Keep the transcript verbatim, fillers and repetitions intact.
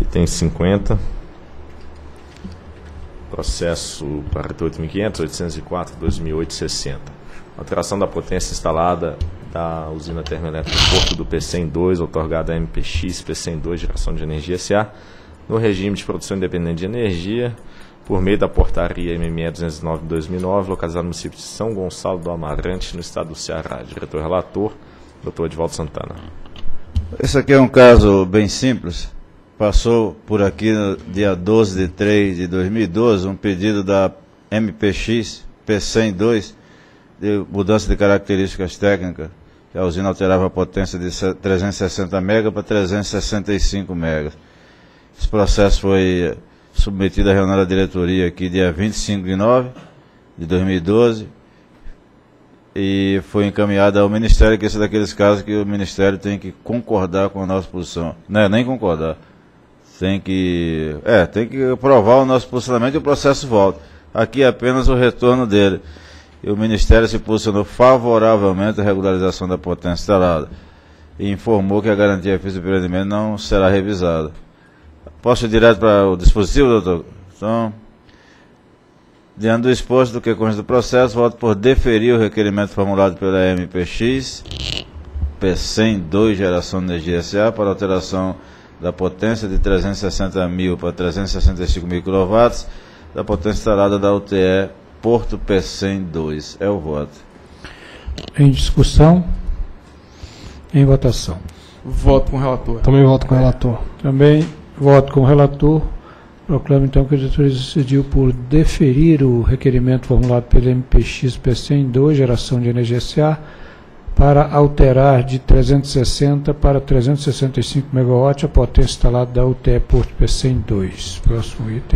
e tem cinquenta. Processo quarenta e oito mil quinhentos, oitocentos e quatro, dois mil oitocentos e sessenta. Alteração da potência instalada da usina termoelétrica Porto do Pecém dois, outorgada a M P X Pecém dois Geração de Energia S A no regime de produção independente de energia, por meio da portaria M M E duzentos e nove de dois mil e nove, localizada no município de São Gonçalo do Amarante, no estado do Ceará. Diretor relator, doutor Edvaldo Santana. Esse aqui é um caso bem simples. Passou por aqui no dia doze de três de dois mil e doze um pedido da M P X Pecém dois de mudança de características técnicas, que a usina alterava a potência de trezentos e sessenta megas para trezentos e sessenta e cinco megas. Esse processo foi submetido à reunião da diretoria aqui dia vinte e cinco de nove de dois mil e doze e foi encaminhado ao Ministério, que esse é daqueles casos que o Ministério tem que concordar com a nossa posição. Não é nem concordar, tem que, é, tem que aprovar o nosso posicionamento e o processo volta. Aqui é apenas o retorno dele. E o Ministério se posicionou favoravelmente à regularização da potência instalada e informou que a garantia física do empreendimento não será revisada. Posso ir direto para o dispositivo, doutor? Então, diante do exposto do que consta do processo, voto por deferir o requerimento formulado pela M P X Pecém dois Geração de Energia S A para alteração da potência de trezentos e sessenta mil para trezentos e sessenta e cinco mil quilowatts da potência instalada da U T E Porto Pecém dois. É o voto. Em discussão. Em votação. Voto com o relator. Também voto com o relator. Também voto com o relator. Proclamo, então, que a diretoria decidiu por deferir o requerimento formulado pela M P X Pecém dois Geração de Energia S A para alterar de trezentos e sessenta para trezentos e sessenta e cinco megawatt a potência instalada da U T E Porto Pecém dois. Próximo item.